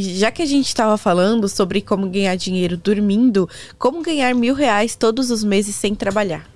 já que a gente estava falando sobre como ganhar dinheiro dormindo, como ganhar R$1.000 todos os meses sem trabalhar?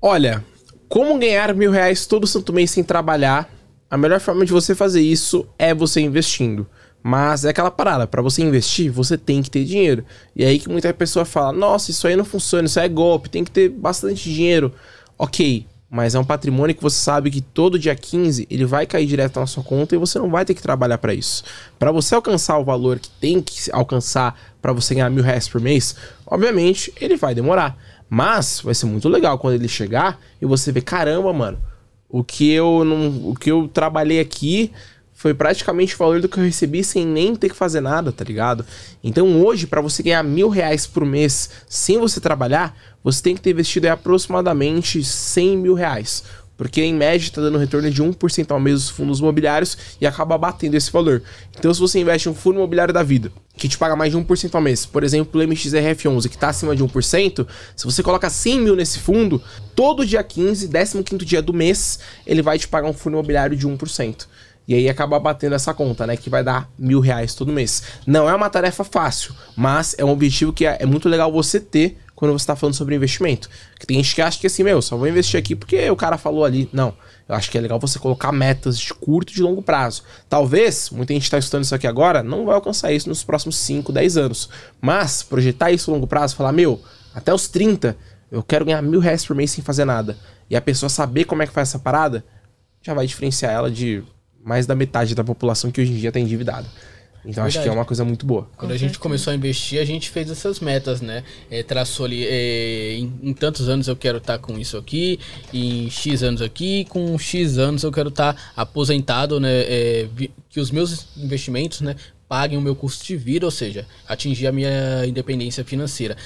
Olha, como ganhar R$1.000 todo santo mês sem trabalhar, a melhor forma de você fazer isso é você investindo. Mas é aquela parada, para você investir, você tem que ter dinheiro. E é aí que muita pessoa fala, nossa, isso aí não funciona, isso aí é golpe, tem que ter bastante dinheiro. Ok, mas é um patrimônio que você sabe que todo dia 15 ele vai cair direto na sua conta e você não vai ter que trabalhar para isso. Para você alcançar o valor que tem que alcançar para você ganhar R$1.000 por mês, obviamente ele vai demorar. Mas vai ser muito legal quando ele chegar e você ver, caramba, mano, o que eu trabalhei aqui foi praticamente o valor do que eu recebi sem nem ter que fazer nada, tá ligado? Então hoje, para você ganhar R$1.000 por mês sem você trabalhar, você tem que ter investido aproximadamente R$100.000. Porque em média está dando retorno de 1% ao mês dos fundos imobiliários e acaba batendo esse valor. Então se você investe em um fundo imobiliário da vida, que te paga mais de 1% ao mês, por exemplo o MXRF11, que está acima de 1%, se você coloca 100 mil nesse fundo, todo dia 15, 15º dia do mês, ele vai te pagar um fundo imobiliário de 1%. E aí acaba batendo essa conta, né? Que vai dar R$1.000 todo mês. Não é uma tarefa fácil, mas é um objetivo que é muito legal você ter quando você está falando sobre investimento. Porque tem gente que acha que assim, meu, só vou investir aqui porque o cara falou ali. Não, eu acho que é legal você colocar metas de curto e de longo prazo. Talvez, muita gente está estudando isso aqui agora, não vai alcançar isso nos próximos 5, 10 anos. Mas projetar isso a longo prazo, falar, meu, até os 30, eu quero ganhar R$1.000 por mês sem fazer nada. E a pessoa saber como é que faz essa parada, já vai diferenciar ela de mais da metade da população que hoje em dia está endividada. Então acho que é uma coisa muito boa. Quando a gente começou a investir, a gente fez essas metas, né? Traçou ali, em tantos anos eu quero estar com isso aqui, em X anos aqui, com X anos eu quero estar aposentado, né? Que os meus investimentos, né, paguem o meu custo de vida, ou seja, atingir a minha independência financeira.